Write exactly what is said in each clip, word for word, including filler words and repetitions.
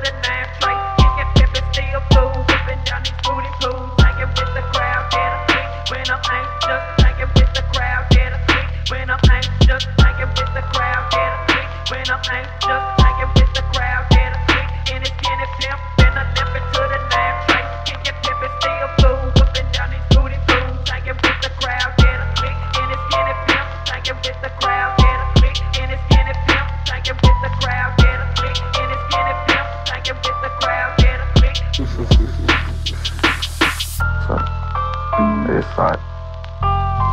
the nine straight. You can flip and steal food, whipping down these booty pools. Hanging with the crowd, get a kick when I'm anxious. Hanging with the crowd, get a kick when I'm anxious. Hanging with the crowd, get a kick when I'm anxious. Hanging with the crowd, get a kick. And it's getting pimp, then I flip it to the nine straight. You can flip and steal food, whipping down these booty pools. Hanging with the crowd, get a kick. And it's getting pimp, hanging with the crowd, get a kick. And it's getting pimp, hanging with the crowd, get a kick. And it's getting pimp. Get with the crowd, get a click. So, I just thought,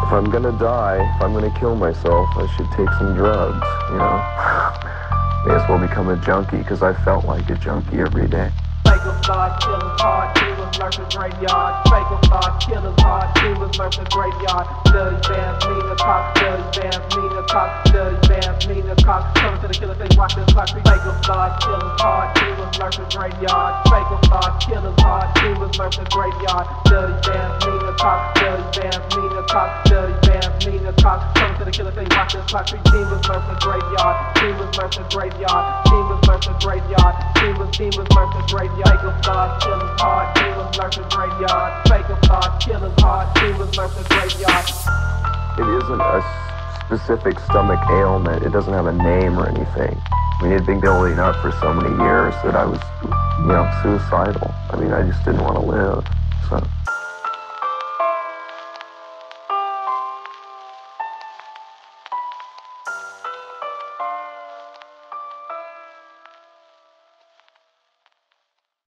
if I'm gonna die, if I'm gonna kill myself, I should take some drugs, you know? May as well become a junkie, because I felt like a junkie every day. Fakers, lies, killers, hard dealers, lurkers, graveyard. Fakers, lies, killers, hard dealers, lurkers, graveyard. Dirty bands, lead the cops, dirty bands, lead the cops, dirty bands, lead the cops. Coming to the killers, they watch this clock. Fakers, lies, killers, hard dealers, lurkers, graveyard. Fakers, lies, killers, hard dealers, lurkers, graveyard. Dirty bands, lead the cops, dirty bands, lead the cops, dirty bands, lead the cops. Coming to the killers, they watch this clock. Demons, lurkers, graveyard. Demons, lurkers, graveyard. Demons, lurkers, graveyard. Demons, demons, lurkers, graveyard. Fakers, lies, killers, hard dealers, lurking graveyard. Fakers, lies, killers, hard dealers, lurking graveyard. It isn't a specific stomach ailment. It doesn't have a name or anything. I mean, it'd been building up for so many years that I was, you know, suicidal. I mean, I just didn't want to live, so...